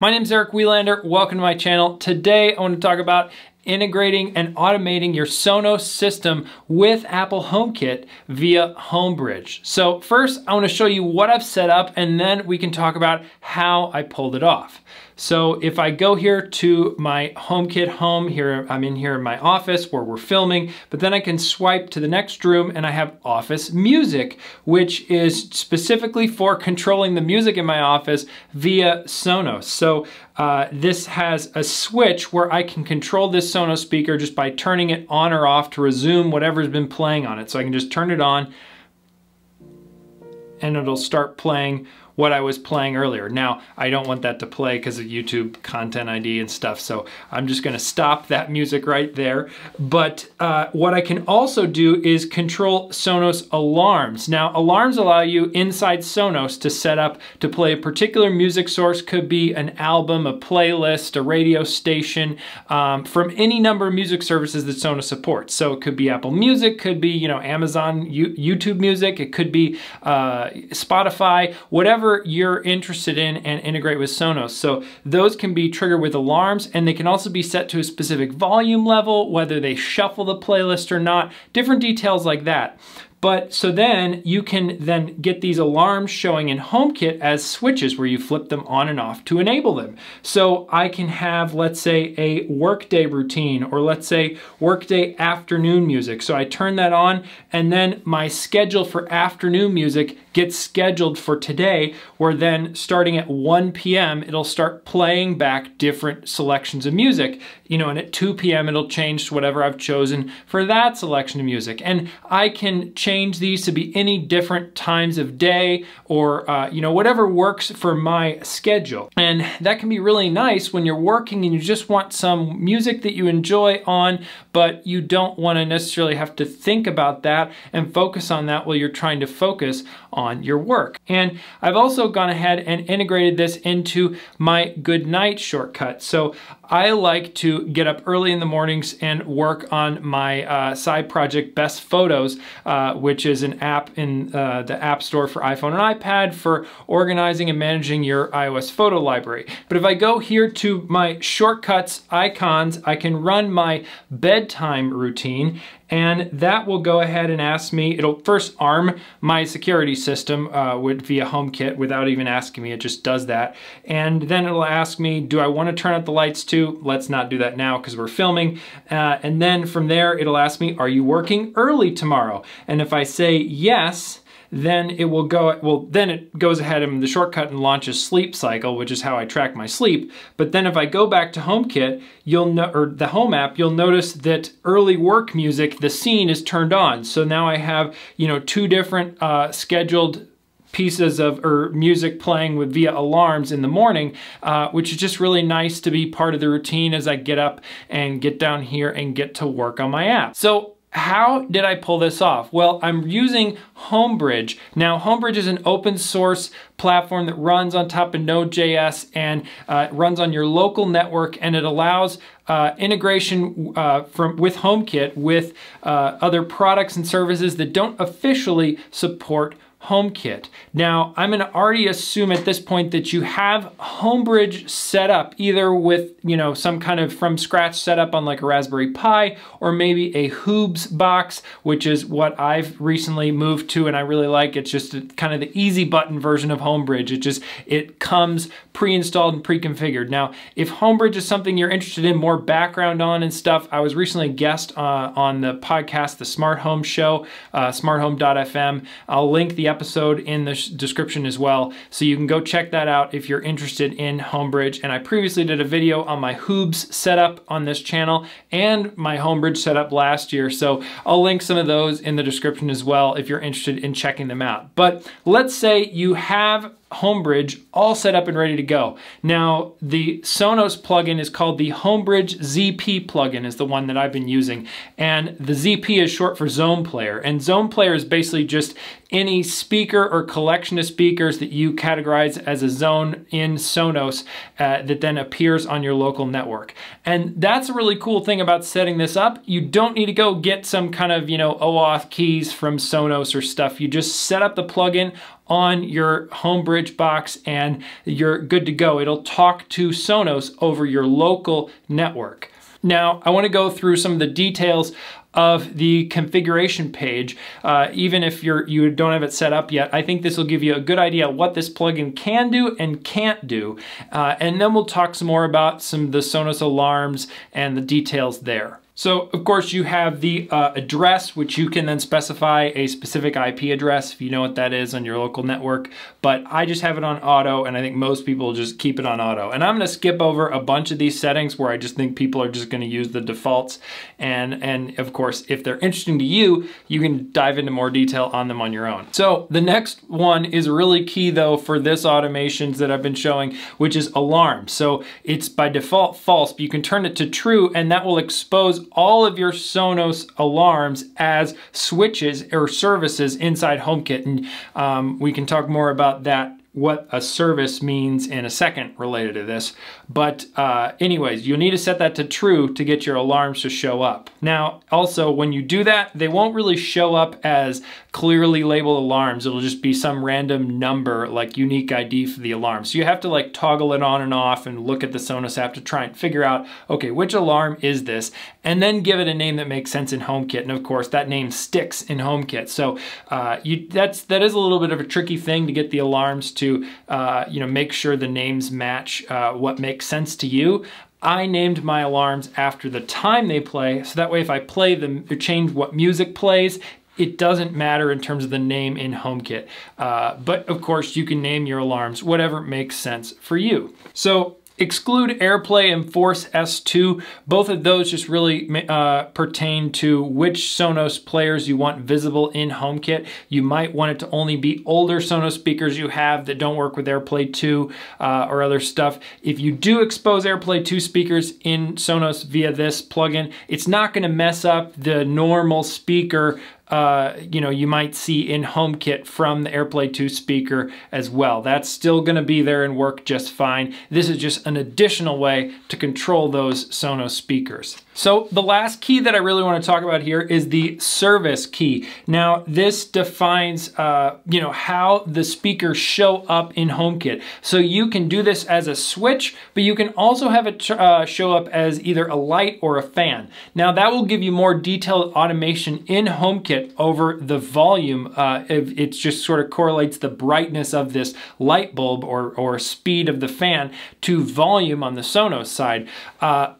My name is Eric Welander. Welcome to my channel. Today I want to talk about integrating and automating your Sonos system with Apple HomeKit via Homebridge. So first I want to show you what I've set up and then we can talk about how I pulled it off. So if I go here to my HomeKit home, here I'm in here in my office where we're filming, but then I can swipe to the next room and I have office music, which is specifically for controlling the music in my office via Sonos. So this has a switch where I can control this Sonos speaker just by turning it on or off to resume whatever's been playing on it. So I can just turn it on and it'll start playing what I was playing earlier. Now, I don't want that to play because of YouTube content ID and stuff, so I'm just gonna stop that music right there. But what I can also do is control Sonos alarms. Now, alarms allow you inside Sonos to set up to play a particular music source, could be an album, a playlist, a radio station, from any number of music services that Sonos supports. So it could be Apple Music, could be Amazon, YouTube Music, it could be Spotify, whatever you're interested in and integrate with Sonos. So those can be triggered with alarms and they can also be set to a specific volume level, whether they shuffle the playlist or not, different details like that. But so then you can then get these alarms showing in HomeKit as switches where you flip them on and off to enable them. So I can have, let's say, a workday routine or let's say workday afternoon music. So I turn that on and then my schedule for afternoon music gets scheduled for today, where then starting at 1 p.m. it'll start playing back different selections of music, and at 2 p.m. it'll change to whatever I've chosen for that selection of music. And I can change these to be any different times of day or whatever works for my schedule. And that can be really nice when you're working and you just want some music that you enjoy on, but you don't want to necessarily have to think about that and focus on that while you're trying to focus on your work. And I've also gone ahead and integrated this into my good night shortcut. So I like to get up early in the mornings and work on my side project Best Photos, which is an app in the App Store for iPhone and iPad for organizing and managing your iOS photo library. But if I go here to my shortcuts icons, I can run my bedtime routine, and that will go ahead and ask me, it'll first arm my security system via HomeKit without even asking me, it just does that. And then it'll ask me, do I want to turn out the lights too? Let's not do that now because we're filming. And then from there, it'll ask me, are you working early tomorrow? And if I say yes, then it will go, well, then it goes ahead and the shortcut and launches Sleep Cycle, which is how I track my sleep. But then if I go back to HomeKit, or the Home app, you'll notice that early work music, the scene is turned on. So now I have, two different scheduled pieces of music playing via alarms in the morning, which is just really nice to be part of the routine as I get up and get down here and get to work on my app. So how did I pull this off? Well, I'm using Homebridge. Now, Homebridge is an open source platform that runs on top of Node.js and runs on your local network, and it allows integration with HomeKit with other products and services that don't officially support HomeKit. Now, I'm going to already assume at this point that you have Homebridge set up either with, some kind of from scratch setup on like a Raspberry Pi or maybe a Hoobs box, which is what I've recently moved to and I really like. It's just kind of the easy button version of Homebridge. It comes pre-installed and pre-configured. Now, if Homebridge is something you're interested in more background on and stuff, I was recently a guest on the podcast, The Smart Home Show, smarthome.fm. I'll link the episode in the description as well, so you can go check that out if you're interested in Homebridge. And I previously did a video on my Hoobs setup on this channel and my Homebridge setup last year, so I'll link some of those in the description as well if you're interested in checking them out. But let's say you have Homebridge all set up and ready to go. Now, the Sonos plugin is called the Homebridge ZP plugin, is the one that I've been using. And the ZP is short for Zone Player. And Zone Player is basically just any speaker or collection of speakers that you categorize as a zone in Sonos that then appears on your local network. And that's a really cool thing about setting this up. You don't need to go get some kind of, OAuth keys from Sonos or stuff. You just set up the plugin on your Homebridge box and you're good to go. It'll talk to Sonos over your local network. Now, I want to go through some of the details of the configuration page, even if you don't have it set up yet. I think this will give you a good idea of what this plugin can do and can't do, and then we'll talk some more about some of the Sonos alarms and the details there. So, of course, you have the address, which you can then specify a specific IP address if you know what that is on your local network, but I just have it on auto, and I think most people just keep it on auto. And I'm gonna skip over a bunch of these settings where I just think people are just gonna use the defaults, and of course, if they're interesting to you, you can dive into more detail on them on your own. So, the next one is really key, though, for this automations that I've been showing, which is alarm. So, it's by default false, but you can turn it to true, and that will expose all of your Sonos alarms as switches or services inside HomeKit. And we can talk more about that, what a service means in a second related to this. But anyways, you'll need to set that to true to get your alarms to show up. Now, also when you do that, they won't really show up as clearly labeled alarms. It'll just be some random number, like unique ID for the alarm. So you have to like toggle it on and off and look at the Sonos app to try and figure out, okay, which alarm is this? And then give it a name that makes sense in HomeKit. And of course that name sticks in HomeKit. So that is a little bit of a tricky thing to get the alarms to make sure the names match what makes sense to you. I named my alarms after the time they play, so that way if I play them or change what music plays, it doesn't matter in terms of the name in HomeKit. But of course you can name your alarms whatever makes sense for you. So exclude AirPlay and force S2. Both of those just really pertain to which Sonos players you want visible in HomeKit. You might want it to only be older Sonos speakers you have that don't work with AirPlay 2 or other stuff. If you do expose AirPlay 2 speakers in Sonos via this plugin, it's not gonna mess up the normal speaker you might see in HomeKit from the AirPlay 2 speaker as well. That's still gonna be there and work just fine. This is just an additional way to control those Sonos speakers. So the last key that I really wanna talk about here is the service key. Now this defines how the speakers show up in HomeKit. So you can do this as a switch, but you can also have it show up as either a light or a fan. Now that will give you more detailed automation in HomeKit over the volume. It just sort of correlates the brightness of this light bulb or speed of the fan to volume on the Sonos side.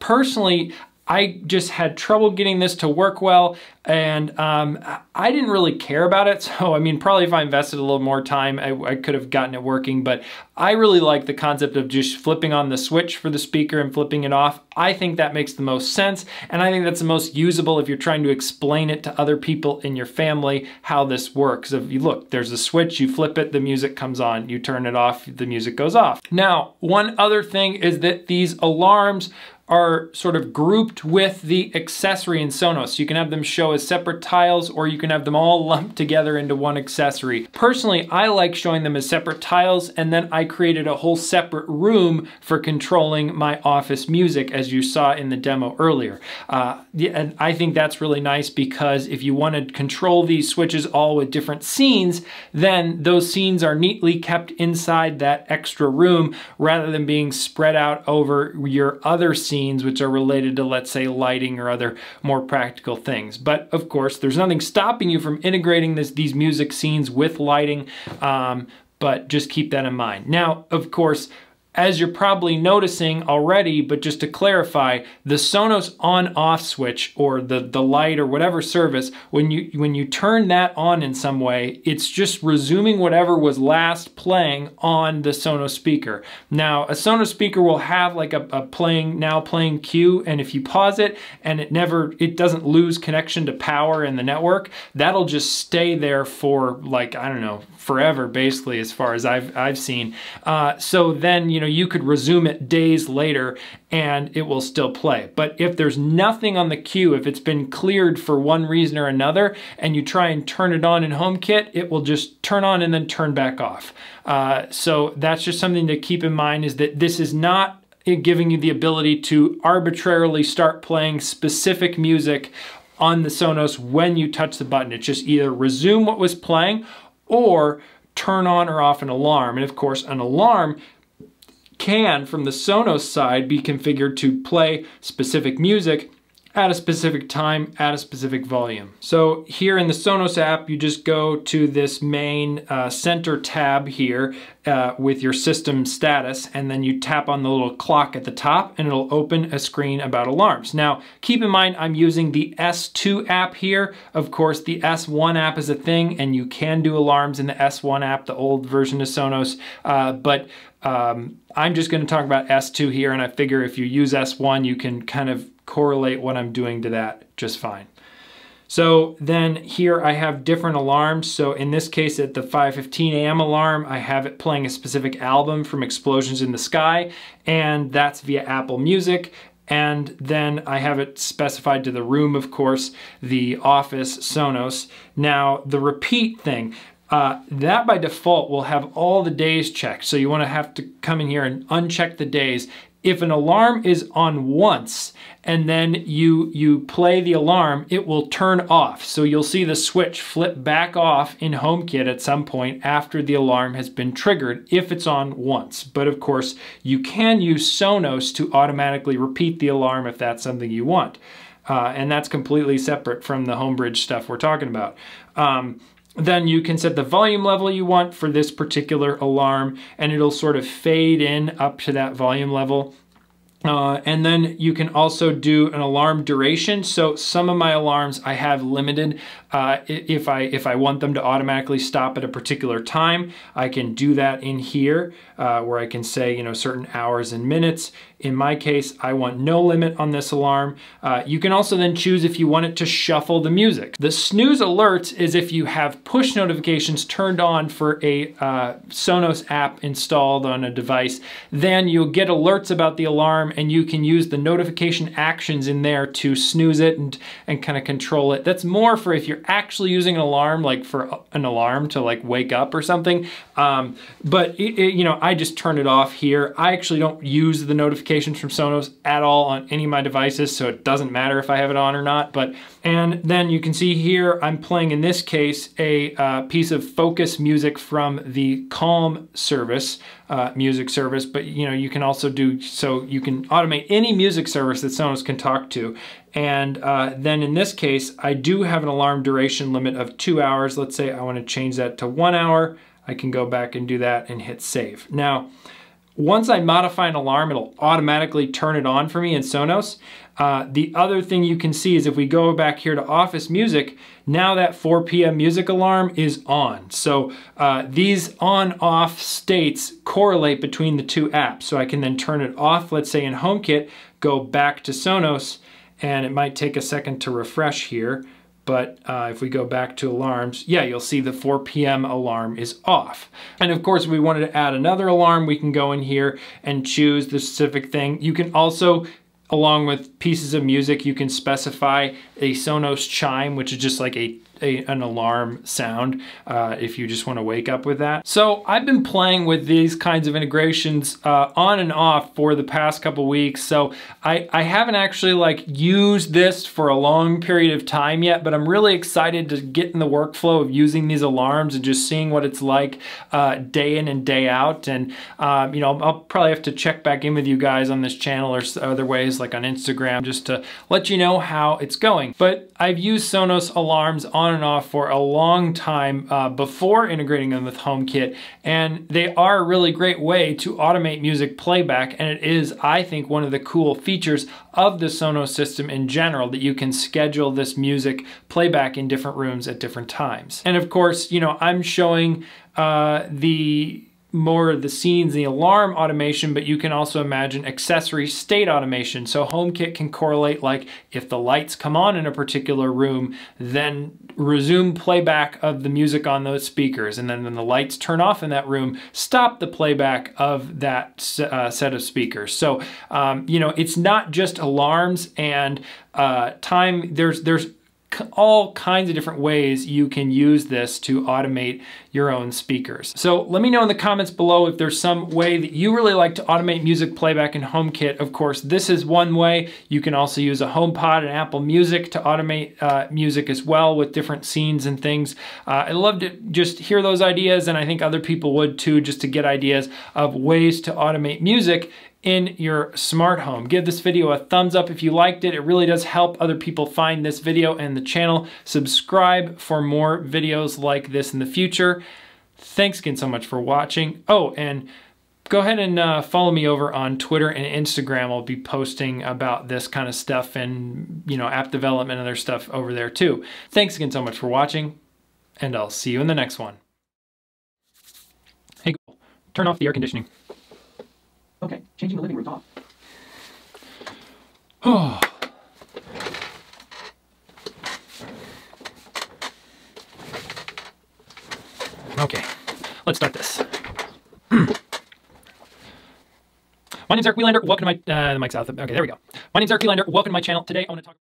Personally, I just had trouble getting this to work well, and I didn't really care about it. So, I mean, probably if I invested a little more time, I could have gotten it working, but I really like the concept of just flipping on the switch for the speaker and flipping it off. I think that makes the most sense, and I think that's the most usable if you're trying to explain it to other people in your family how this works. If you look, there's a switch, you flip it, the music comes on, you turn it off, the music goes off. Now, one other thing is that these alarms are sort of grouped with the accessory in Sonos. You can have them show as separate tiles, or you can have them all lumped together into one accessory. Personally, I like showing them as separate tiles, and then I created a whole separate room for controlling my office music, as you saw in the demo earlier. And I think that's really nice, because if you want to control these switches all with different scenes, then those scenes are neatly kept inside that extra room, rather than being spread out over your other scenes, which are related to, let's say, lighting or other more practical things. But of course, there's nothing stopping you from integrating these music scenes with lighting, but just keep that in mind. Now, of course, as you're probably noticing already, but just to clarify, the Sonos on-off switch, or the light or whatever service, when you turn that on in some way, it's just resuming whatever was last playing on the Sonos speaker. Now, a Sonos speaker will have like a now playing cue, and if you pause it and it doesn't lose connection to power in the network, that'll just stay there for like, I don't know, forever basically, as far as I've seen. So then, you could resume it days later and it will still play. But if there's nothing on the queue, if it's been cleared for one reason or another, and you try and turn it on in HomeKit, it will just turn on and then turn back off. So that's just something to keep in mind, is that this is not giving you the ability to arbitrarily start playing specific music on the Sonos when you touch the button. It's just either resume what was playing or turn on or off an alarm. And of course, an alarm can, from the Sonos side, be configured to play specific music at a specific time, at a specific volume. So here in the Sonos app, you just go to this main center tab here with your system status, and then you tap on the little clock at the top and it'll open a screen about alarms. Now, keep in mind, I'm using the S2 app here. Of course, the S1 app is a thing and you can do alarms in the S1 app, the old version of Sonos, but I'm just gonna talk about S2 here, and I figure if you use S1, you can kind of correlate what I'm doing to that just fine. So then here I have different alarms. So in this case, at the 5:15 a.m. alarm, I have it playing a specific album from Explosions in the Sky, and that's via Apple Music. And then I have it specified to the room, of course, the office, Sonos. Now the repeat thing, that by default will have all the days checked. So you wanna have to come in here and uncheck the days. If an alarm is on once and then you play the alarm, it will turn off. So you'll see the switch flip back off in HomeKit at some point after the alarm has been triggered if it's on once. But of course, you can use Sonos to automatically repeat the alarm if that's something you want. And that's completely separate from the Homebridge stuff we're talking about. Then you can set the volume level you want for this particular alarm, and it'll sort of fade in up to that volume level. And then you can also do an alarm duration. So some of my alarms I have limited. If I want them to automatically stop at a particular time, I can do that in here, where I can say, you know, certain hours and minutes. In my case, I want no limit on this alarm. You can also then choose if you want it to shuffle the music. The snooze alerts is if you have push notifications turned on for a Sonos app installed on a device, then you'll get alerts about the alarm and you can use the notification actions in there to snooze it and kind of control it. That's more for if you're actually using an alarm, like for an alarm to like wake up or something. But you know, I just turn it off here. I actually don't use the notification from Sonos at all on any of my devices, so it doesn't matter if I have it on or not. And then you can see here, I'm playing in this case a piece of focus music from the Calm service, music service, but you know, you can also do, so you can automate any music service that Sonos can talk to. And then in this case, I do have an alarm duration limit of 2 hours. Let's say I want to change that to 1 hour. I can go back and do that and hit save. Now, once I modify an alarm, it'll automatically turn it on for me in Sonos. The other thing you can see is if we go back here to office music, now that 4 p.m. music alarm is on. So these on-off states correlate between the two apps. So I can then turn it off, let's say in HomeKit, go back to Sonos, and it might take a second to refresh here. But if we go back to alarms, yeah, you'll see the 4 p.m. alarm is off. And of course, if we wanted to add another alarm, we can go in here and choose the specific thing. You can also, along with pieces of music, you can specify a Sonos chime, which is just like an alarm sound, if you just want to wake up with that. So I've been playing with these kinds of integrations on and off for the past couple weeks. So I haven't actually like used this for a long period of time yet, but I'm really excited to get in the workflow of using these alarms and just seeing what it's like day in and day out. And you know, I'll probably have to check back in with you guys on this channel or other ways like on Instagram just to let you know how it's going. But I've used Sonos alarms on and off for a long time before integrating them with HomeKit, and they are a really great way to automate music playback, and it is, I think, one of the cool features of the Sonos system in general, that you can schedule this music playback in different rooms at different times. And of course, you know, I'm showing more of the scenes, the alarm automation, but you can also imagine accessory state automation. So HomeKit can correlate, like if the lights come on in a particular room, then resume playback of the music on those speakers. And then when the lights turn off in that room, stop the playback of that set of speakers. So, you know, it's not just alarms and time. There's all kinds of different ways you can use this to automate your own speakers. So let me know in the comments below if there's some way that you really like to automate music playback in HomeKit. Of course, this is one way. You can also use a HomePod and Apple Music to automate music as well with different scenes and things. I'd love to just hear those ideas, and I think other people would too, just to get ideas of ways to automate music in your smart home. Give this video a thumbs up if you liked it. It really does help other people find this video and the channel. Subscribe for more videos like this in the future. Thanks again so much for watching. Oh, and go ahead and follow me over on Twitter and Instagram. I'll be posting about this kind of stuff and, you know, app development and other stuff over there too. Thanks again so much for watching, and I'll see you in the next one. Hey Google, turn off the air conditioning. Okay, changing the living room off. Oh. Okay, let's start this. My name's Eric Welander. Welcome to my... the mic's out. Okay, there we go. My name's Eric Welander. Welcome to my channel. Today I want to talk...